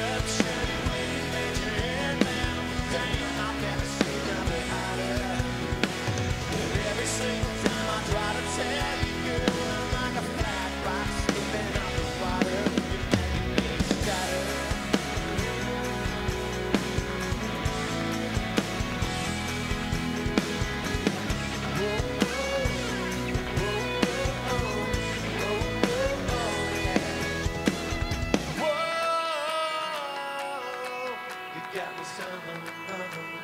Got me some